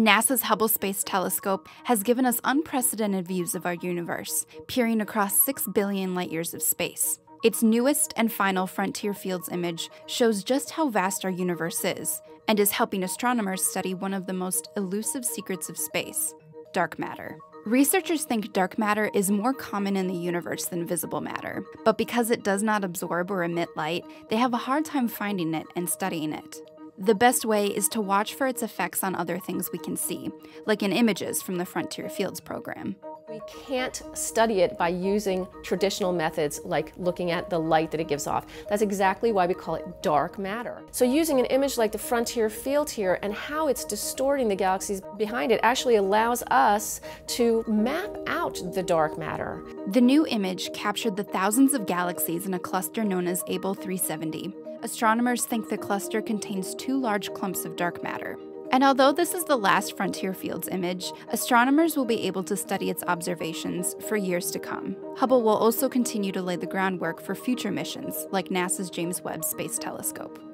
NASA's Hubble Space Telescope has given us unprecedented views of our universe, peering across 6 billion light-years of space. Its newest and final Frontier Fields image shows just how vast our universe is, and is helping astronomers study one of the most elusive secrets of space: dark matter. Researchers think dark matter is more common in the universe than visible matter, but because it does not absorb or emit light, they have a hard time finding it and studying it. The best way is to watch for its effects on other things we can see, like in images from the Frontier Fields program. We can't study it by using traditional methods like looking at the light that it gives off. That's exactly why we call it dark matter. So using an image like the Frontier Field here and how it's distorting the galaxies behind it actually allows us to map out the dark matter. The new image captured the thousands of galaxies in a cluster known as Abell 370. Astronomers think the cluster contains 2 large clumps of dark matter. And although this is the last Frontier Fields image, astronomers will be able to study its observations for years to come. Hubble will also continue to lay the groundwork for future missions, like NASA's James Webb Space Telescope.